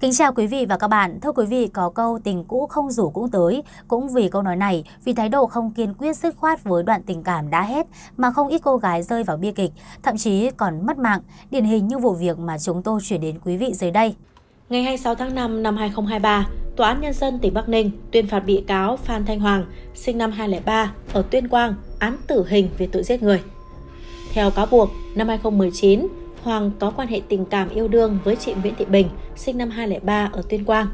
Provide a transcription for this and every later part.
Kính chào quý vị và các bạn. Thưa quý vị, có câu tình cũ không rủ cũng tới. Cũng vì câu nói này, vì thái độ không kiên quyết dứt khoát với đoạn tình cảm đã hết mà không ít cô gái rơi vào bi kịch, thậm chí còn mất mạng, điển hình như vụ việc mà chúng tôi chuyển đến quý vị dưới đây. Ngày 26 tháng 5 năm 2023, Tòa án Nhân dân tỉnh Bắc Ninh tuyên phạt bị cáo Phan Thanh Hoàng, sinh năm 2003, ở Tuyên Quang, án tử hình về tội giết người. Theo cáo buộc, năm 2019, Hoàng có quan hệ tình cảm yêu đương với chị Nguyễn Thị Bình, sinh năm 2003 ở Tuyên Quang.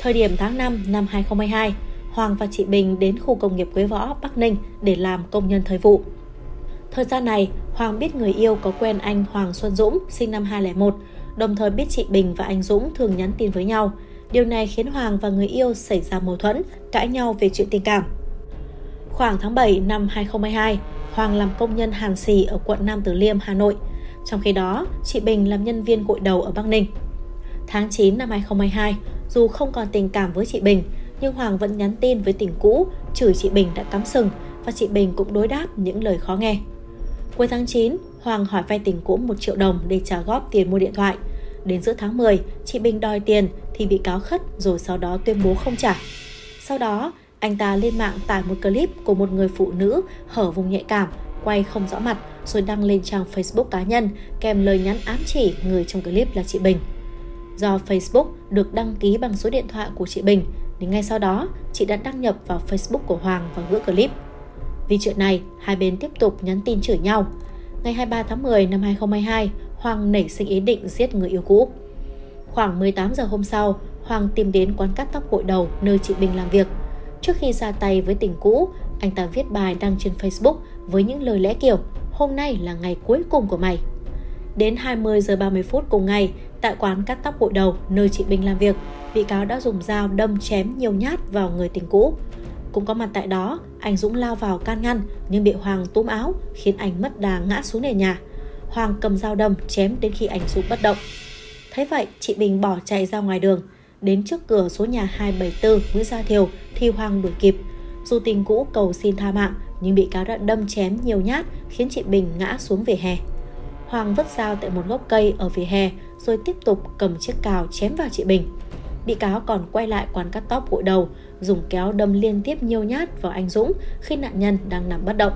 Thời điểm tháng 5 năm 2022, Hoàng và chị Bình đến khu công nghiệp Quế Võ, Bắc Ninh để làm công nhân thời vụ. Thời gian này, Hoàng biết người yêu có quen anh Hoàng Xuân Dũng, sinh năm 2001, đồng thời biết chị Bình và anh Dũng thường nhắn tin với nhau. Điều này khiến Hoàng và người yêu xảy ra mâu thuẫn, cãi nhau về chuyện tình cảm. Khoảng tháng 7 năm 2022, Hoàng làm công nhân hàn xì ở quận Nam Từ Liêm, Hà Nội. Trong khi đó, chị Bình làm nhân viên gội đầu ở Bắc Ninh. Tháng 9 năm 2022, dù không còn tình cảm với chị Bình, nhưng Hoàng vẫn nhắn tin với tình cũ, chửi chị Bình đã cắm sừng và chị Bình cũng đối đáp những lời khó nghe. Cuối tháng 9, Hoàng hỏi vay tình cũ 1 triệu đồng để trả góp tiền mua điện thoại. Đến giữa tháng 10, chị Bình đòi tiền thì bị cáo khất rồi sau đó tuyên bố không trả. Sau đó, anh ta lên mạng tải một clip của một người phụ nữ hở vùng nhạy cảm, quay không rõ mặt rồi đăng lên trang Facebook cá nhân kèm lời nhắn ám chỉ người trong clip là chị Bình. Do Facebook được đăng ký bằng số điện thoại của chị Bình, thì ngay sau đó chị đã đăng nhập vào Facebook của Hoàng và gỡ clip. Vì chuyện này, hai bên tiếp tục nhắn tin chửi nhau. Ngày 23 tháng 10 năm 2022, Hoàng nảy sinh ý định giết người yêu cũ. Khoảng 18 giờ hôm sau, Hoàng tìm đến quán cắt tóc gội đầu nơi chị Bình làm việc. Trước khi ra tay với tình cũ, anh ta viết bài đăng trên Facebook với những lời lẽ kiểu "Hôm nay là ngày cuối cùng của mày". Đến 20 giờ 30 phút cùng ngày, tại quán cắt tóc gội đầu nơi chị Bình làm việc, bị cáo đã dùng dao đâm chém nhiều nhát vào người tình cũ. Cũng có mặt tại đó, anh Dũng lao vào can ngăn nhưng bị Hoàng túm áo khiến anh mất đà ngã xuống nền nhà. Hoàng cầm dao đâm chém đến khi anh Dũng bất động. Thấy vậy, chị Bình bỏ chạy ra ngoài đường. Đến trước cửa số nhà 274 Nguyễn Gia Thiều thì Hoàng đuổi kịp. Dù tình cũ cầu xin tha mạng nhưng bị cáo đã đâm chém nhiều nhát khiến chị Bình ngã xuống vỉa hè. Hoàng vứt dao tại một gốc cây ở vỉa hè rồi tiếp tục cầm chiếc cào chém vào chị Bình. Bị cáo còn quay lại quán cắt tóc gội đầu, dùng kéo đâm liên tiếp nhiều nhát vào anh Dũng khi nạn nhân đang nằm bất động.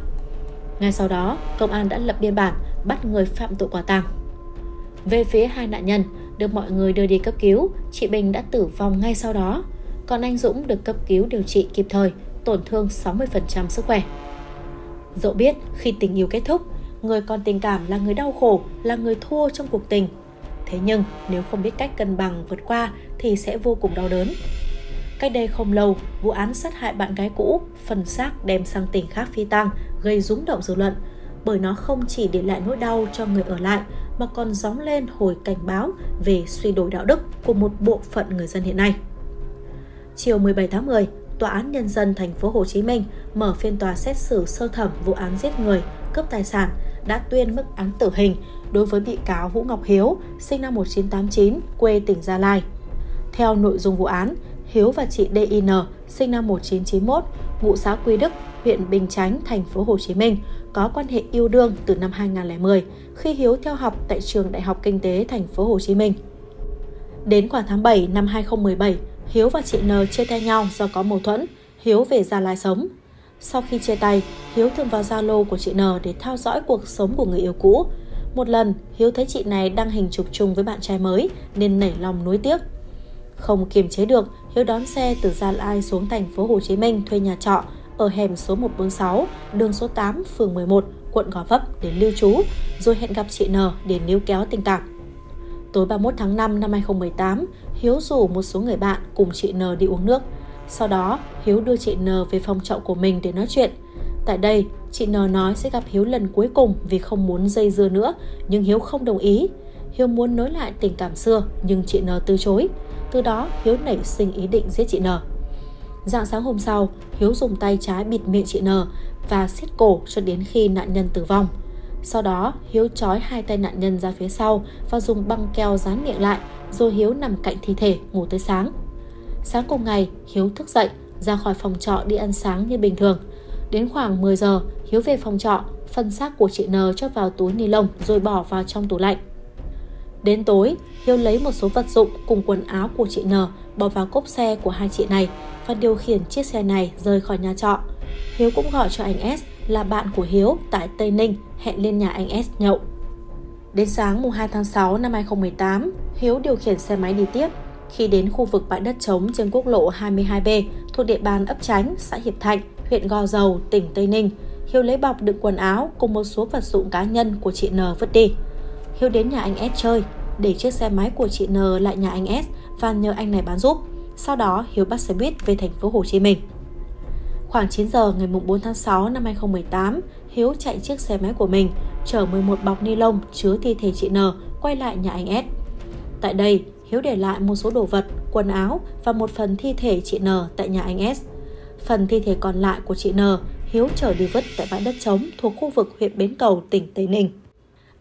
Ngay sau đó, công an đã lập biên bản bắt người phạm tội quả tang. Về phía hai nạn nhân, được mọi người đưa đi cấp cứu, chị Bình đã tử vong ngay sau đó. Còn anh Dũng được cấp cứu điều trị kịp thời, tổn thương 60% sức khỏe. Dẫu biết khi tình yêu kết thúc, người còn tình cảm là người đau khổ, là người thua trong cuộc tình. Thế nhưng nếu không biết cách cân bằng vượt qua thì sẽ vô cùng đau đớn. Cách đây không lâu, vụ án sát hại bạn gái cũ, phần xác đem sang tỉnh khác phi tang gây rúng động dư luận, bởi nó không chỉ để lại nỗi đau cho người ở lại mà còn gióng lên hồi cảnh báo về suy đồi đạo đức của một bộ phận người dân hiện nay. Chiều 17 tháng 10, Tòa án Nhân dân thành phố Hồ Chí Minh mở phiên tòa xét xử sơ thẩm vụ án giết người, cướp tài sản, đã tuyên mức án tử hình đối với bị cáo Vũ Ngọc Hiếu, sinh năm 1989, quê tỉnh Gia Lai. Theo nội dung vụ án, Hiếu và chị D.I.N, sinh năm 1991, ngụ xã Quy Đức, huyện Bình Chánh, thành phố Hồ Chí Minh, có quan hệ yêu đương từ năm 2010 khi Hiếu theo học tại trường Đại học Kinh tế thành phố Hồ Chí Minh. Đến khoảng tháng 7 năm 2017, Hiếu và chị N chia tay nhau do có mâu thuẫn, Hiếu về Gia Lai sống. Sau khi chia tay, Hiếu thường vào Zalo của chị N để theo dõi cuộc sống của người yêu cũ. Một lần, Hiếu thấy chị này đăng hình chụp chung với bạn trai mới nên nảy lòng nuối tiếc. Không kiềm chế được, Hiếu đón xe từ Gia Lai xuống thành phố Hồ Chí Minh thuê nhà trọ ở hẻm số 146, đường số 8, phường 11, quận Gò Vấp để lưu trú, rồi hẹn gặp chị N để níu kéo tình cảm. Tối 31 tháng 5 năm 2018, Hiếu rủ một số người bạn cùng chị N đi uống nước. Sau đó, Hiếu đưa chị N về phòng trọ của mình để nói chuyện. Tại đây, chị N nói sẽ gặp Hiếu lần cuối cùng vì không muốn dây dưa nữa, nhưng Hiếu không đồng ý. Hiếu muốn nối lại tình cảm xưa, nhưng chị N từ chối. Từ đó, Hiếu nảy sinh ý định giết chị N. Rạng sáng hôm sau, Hiếu dùng tay trái bịt miệng chị N và siết cổ cho đến khi nạn nhân tử vong. Sau đó, Hiếu trói hai tay nạn nhân ra phía sau và dùng băng keo dán miệng lại, rồi Hiếu nằm cạnh thi thể ngủ tới sáng. Sáng cùng ngày, Hiếu thức dậy, ra khỏi phòng trọ đi ăn sáng như bình thường. Đến khoảng 10 giờ, Hiếu về phòng trọ, phân xác của chị N cho vào túi ni lông rồi bỏ vào trong tủ lạnh. Đến tối, Hiếu lấy một số vật dụng cùng quần áo của chị N bỏ vào cốp xe của hai chị này và điều khiển chiếc xe này rời khỏi nhà trọ. Hiếu cũng gọi cho anh S là bạn của Hiếu tại Tây Ninh hẹn lên nhà anh S nhậu. Đến sáng mùng 2 tháng 6 năm 2018, Hiếu điều khiển xe máy đi tiếp. Khi đến khu vực bãi đất trống trên quốc lộ 22B thuộc địa bàn ấp Chánh, xã Hiệp Thạnh, huyện Gò Dầu, tỉnh Tây Ninh, Hiếu lấy bọc đựng quần áo cùng một số vật dụng cá nhân của chị N vứt đi. Hiếu đến nhà anh S chơi, để chiếc xe máy của chị N lại nhà anh S và nhờ anh này bán giúp. Sau đó, Hiếu bắt xe buýt về thành phố Hồ Chí Minh. Khoảng 9 giờ ngày 4 tháng 6 năm 2018, Hiếu chạy chiếc xe máy của mình, chở 11 bọc ni lông chứa thi thể chị N quay lại nhà anh S. Tại đây, Hiếu để lại một số đồ vật, quần áo và một phần thi thể chị N tại nhà anh S. Phần thi thể còn lại của chị N, Hiếu chở đi vứt tại bãi đất trống thuộc khu vực huyện Bến Cầu, tỉnh Tây Ninh.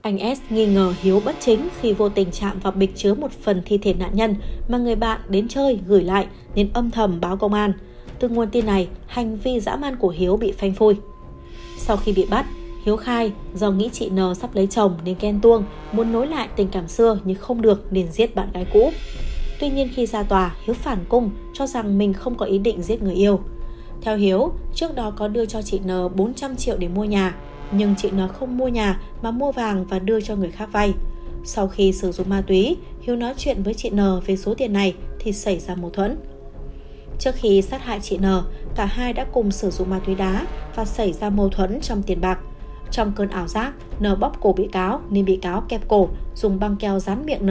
Anh S nghi ngờ Hiếu bất chính khi vô tình chạm vào bịch chứa một phần thi thể nạn nhân mà người bạn đến chơi gửi lại nên âm thầm báo công an. Từ nguồn tin này, hành vi dã man của Hiếu bị phanh phui. Sau khi bị bắt, Hiếu khai do nghĩ chị N sắp lấy chồng nên ghen tuông, muốn nối lại tình cảm xưa nhưng không được nên giết bạn gái cũ. Tuy nhiên khi ra tòa, Hiếu phản cung cho rằng mình không có ý định giết người yêu. Theo Hiếu, trước đó có đưa cho chị N 400 triệu để mua nhà, nhưng chị N không mua nhà mà mua vàng và đưa cho người khác vay. Sau khi sử dụng ma túy, Hiếu nói chuyện với chị N về số tiền này thì xảy ra mâu thuẫn. Trước khi sát hại chị N, cả hai đã cùng sử dụng ma túy đá và xảy ra mâu thuẫn trong tiền bạc. Trong cơn ảo giác, N bóp cổ bị cáo nên bị cáo kẹp cổ, dùng băng keo dán miệng N.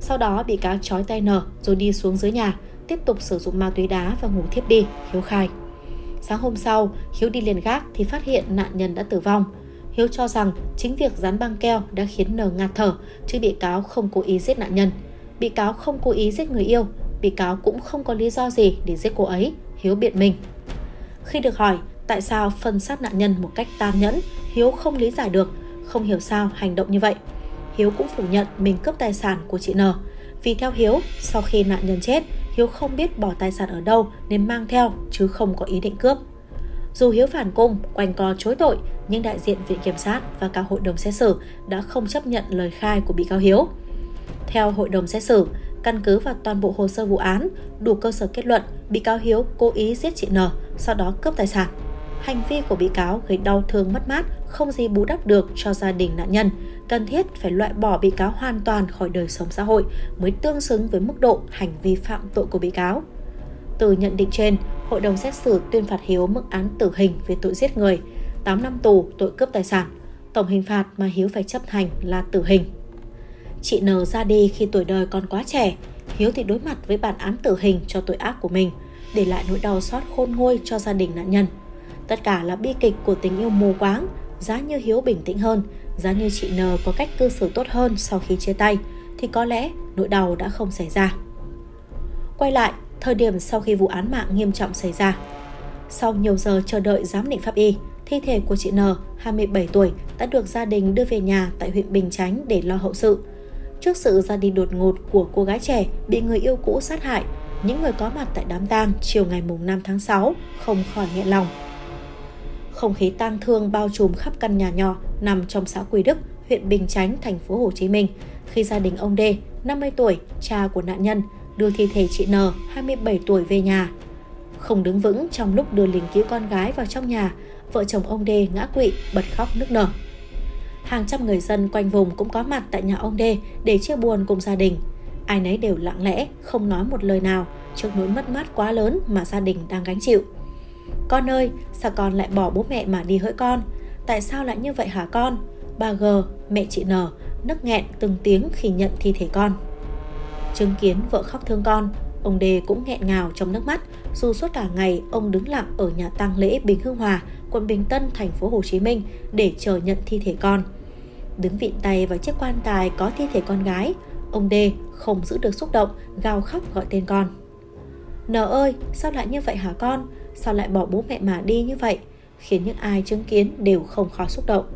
Sau đó bị cáo trói tay N rồi đi xuống dưới nhà, tiếp tục sử dụng ma túy đá và ngủ thiếp đi, Hiếu khai. Sáng hôm sau, Hiếu đi liền gác thì phát hiện nạn nhân đã tử vong. Hiếu cho rằng chính việc dán băng keo đã khiến N ngạt thở, chứ bị cáo không cố ý giết nạn nhân. Bị cáo không cố ý giết người yêu, bị cáo cũng không có lý do gì để giết cô ấy, Hiếu biện minh. Khi được hỏi tại sao phân xác nạn nhân một cách tàn nhẫn, Hiếu không lý giải được, không hiểu sao hành động như vậy. Hiếu cũng phủ nhận mình cướp tài sản của chị N. Vì theo Hiếu, sau khi nạn nhân chết, Hiếu không biết bỏ tài sản ở đâu nên mang theo chứ không có ý định cướp. Dù Hiếu phản cung, quanh co chối tội, nhưng đại diện Viện Kiểm sát và cả hội đồng xét xử đã không chấp nhận lời khai của bị cáo Hiếu. Theo hội đồng xét xử, căn cứ vào toàn bộ hồ sơ vụ án, đủ cơ sở kết luận bị cáo Hiếu cố ý giết chị N, sau đó cướp tài sản. Hành vi của bị cáo gây đau thương mất mát, không gì bù đắp được cho gia đình nạn nhân. Cần thiết phải loại bỏ bị cáo hoàn toàn khỏi đời sống xã hội mới tương xứng với mức độ hành vi phạm tội của bị cáo. Từ nhận định trên, hội đồng xét xử tuyên phạt Hiếu mức án tử hình về tội giết người, 8 năm tù tội cướp tài sản. Tổng hình phạt mà Hiếu phải chấp hành là tử hình. Chị N ra đi khi tuổi đời còn quá trẻ, Hiếu thì đối mặt với bản án tử hình cho tội ác của mình, để lại nỗi đau xót khôn nguôi cho gia đình nạn nhân. Tất cả là bi kịch của tình yêu mù quáng, giá như Hiếu bình tĩnh hơn, giá như chị N có cách cư xử tốt hơn sau khi chia tay, thì có lẽ nỗi đau đã không xảy ra. Quay lại, thời điểm sau khi vụ án mạng nghiêm trọng xảy ra. Sau nhiều giờ chờ đợi giám định pháp y, thi thể của chị N, 27 tuổi, đã được gia đình đưa về nhà tại huyện Bình Chánh để lo hậu sự. Trước sự ra đi đột ngột của cô gái trẻ bị người yêu cũ sát hại, những người có mặt tại đám tang chiều ngày 5 tháng 6 không khỏi nghẹn lòng. Không khí tang thương bao trùm khắp căn nhà nhỏ nằm trong xã Quy Đức, huyện Bình Chánh, thành phố Hồ Chí Minh khi gia đình ông D, 50 tuổi, cha của nạn nhân, đưa thi thể chị N, 27 tuổi về nhà. Không đứng vững trong lúc đưa lính cứu con gái vào trong nhà, vợ chồng ông D ngã quỵ, bật khóc nức nở. Hàng trăm người dân quanh vùng cũng có mặt tại nhà ông D để chia buồn cùng gia đình. Ai nấy đều lặng lẽ, không nói một lời nào trước nỗi mất mát quá lớn mà gia đình đang gánh chịu. Con ơi, sao con lại bỏ bố mẹ mà đi hỡi con? Tại sao lại như vậy hả con? Bà G, mẹ chị N, nức nghẹn từng tiếng khi nhận thi thể con. Chứng kiến vợ khóc thương con, ông D cũng nghẹn ngào trong nước mắt, dù suốt cả ngày ông đứng lặng ở nhà tang lễ Bình Hưng Hòa, quận Bình Tân, thành phố Hồ Chí Minh để chờ nhận thi thể con. Đứng vịn tay vào chiếc quan tài có thi thể con gái, ông D không giữ được xúc động, gào khóc gọi tên con. N ơi, sao lại như vậy hả con? Sao lại bỏ bố mẹ mà đi như vậy? Khiến những ai chứng kiến đều không khỏi xúc động.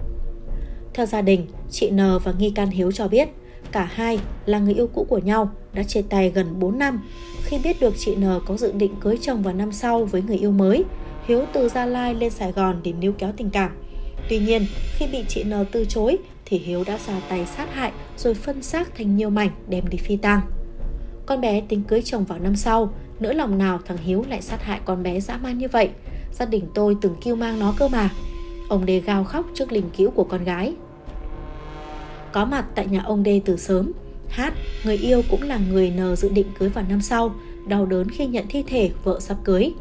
Theo gia đình, chị N và nghi can Hiếu cho biết, cả hai là người yêu cũ của nhau, đã chia tay gần 4 năm. Khi biết được chị N có dự định cưới chồng vào năm sau với người yêu mới, Hiếu từ Gia Lai lên Sài Gòn để níu kéo tình cảm. Tuy nhiên, khi bị chị N từ chối thì Hiếu đã ra tay sát hại rồi phân xác thành nhiều mảnh đem đi phi tang. Con bé tính cưới chồng vào năm sau, nỡ lòng nào thằng Hiếu lại sát hại con bé dã man như vậy. Gia đình tôi từng kêu mang nó cơ mà. Ông Đê gào khóc trước linh cữu của con gái. Có mặt tại nhà ông Đê từ sớm, Hát, người yêu cũng là người N dự định cưới vào năm sau, đau đớn khi nhận thi thể vợ sắp cưới.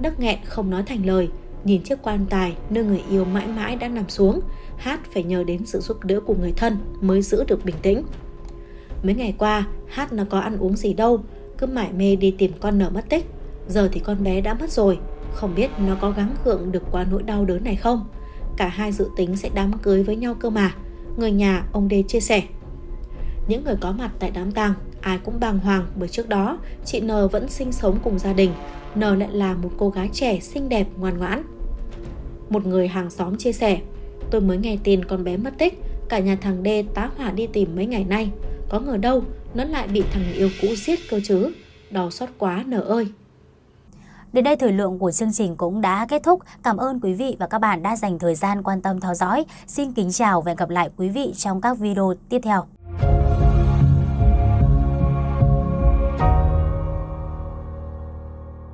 Nấc nghẹn không nói thành lời, nhìn chiếc quan tài nơi người yêu mãi mãi đã nằm xuống, Hát phải nhờ đến sự giúp đỡ của người thân mới giữ được bình tĩnh. Mấy ngày qua, Hát nó có ăn uống gì đâu, cứ mải mê đi tìm con N mất tích. Giờ thì con bé đã mất rồi, không biết nó có gắng gượng được qua nỗi đau đớn này không. Cả hai dự tính sẽ đám cưới với nhau cơ mà, người nhà ông Đê chia sẻ. Những người có mặt tại đám tang ai cũng bàng hoàng bởi trước đó chị N vẫn sinh sống cùng gia đình, N lại là một cô gái trẻ xinh đẹp ngoan ngoãn. Một người hàng xóm chia sẻ, tôi mới nghe tin con bé mất tích, cả nhà thằng D tá hỏa đi tìm mấy ngày nay, có ngờ đâu nó lại bị thằng yêu cũ giết cơ chứ, đau xót quá N ơi. Đến đây thời lượng của chương trình cũng đã kết thúc. Cảm ơn quý vị và các bạn đã dành thời gian quan tâm theo dõi. Xin kính chào và hẹn gặp lại quý vị trong các video tiếp theo.